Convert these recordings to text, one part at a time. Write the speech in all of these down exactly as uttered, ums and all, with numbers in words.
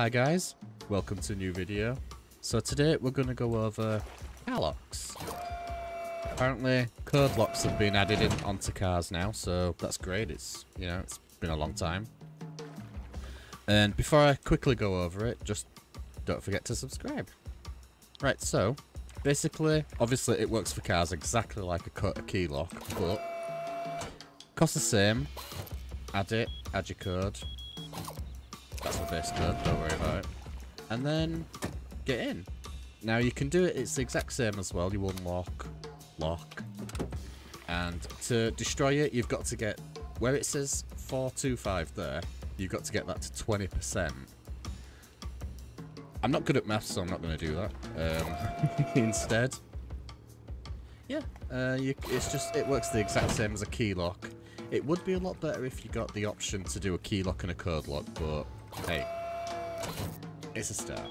Hi guys, welcome to a new video. So today we're going to go over car locks. Apparently code locks have been added in onto cars now, so that's great. It's, you know, it's been a long time. And before I quickly go over it, just don't forget to subscribe. Right, so basically, obviously it works for cars exactly like a, a key lock, but costs the same. Add it, add your code. That's the base code, don't worry about it. And then get in. Now you can do it, it's the exact same as well. You unlock, lock. And to destroy it, you've got to get, where it says four two five there, you've got to get that to twenty percent. I'm not good at maths, so I'm not going to do that. Um, instead, yeah, uh, you, it's just, it works the exact same as a key lock. It would be a lot better if you got the option to do a key lock and a code lock, but hey, it's a start.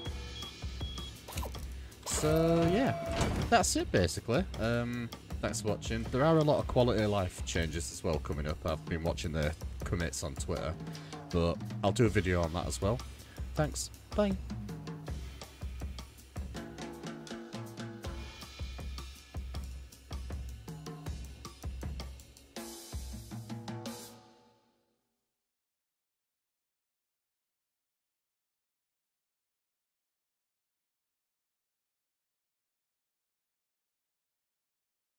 So yeah, that's it basically. Um, thanks for watching. There are a lot of quality of life changes as well coming up. I've been watching the commits on Twitter, but I'll do a video on that as well. Thanks. Bye.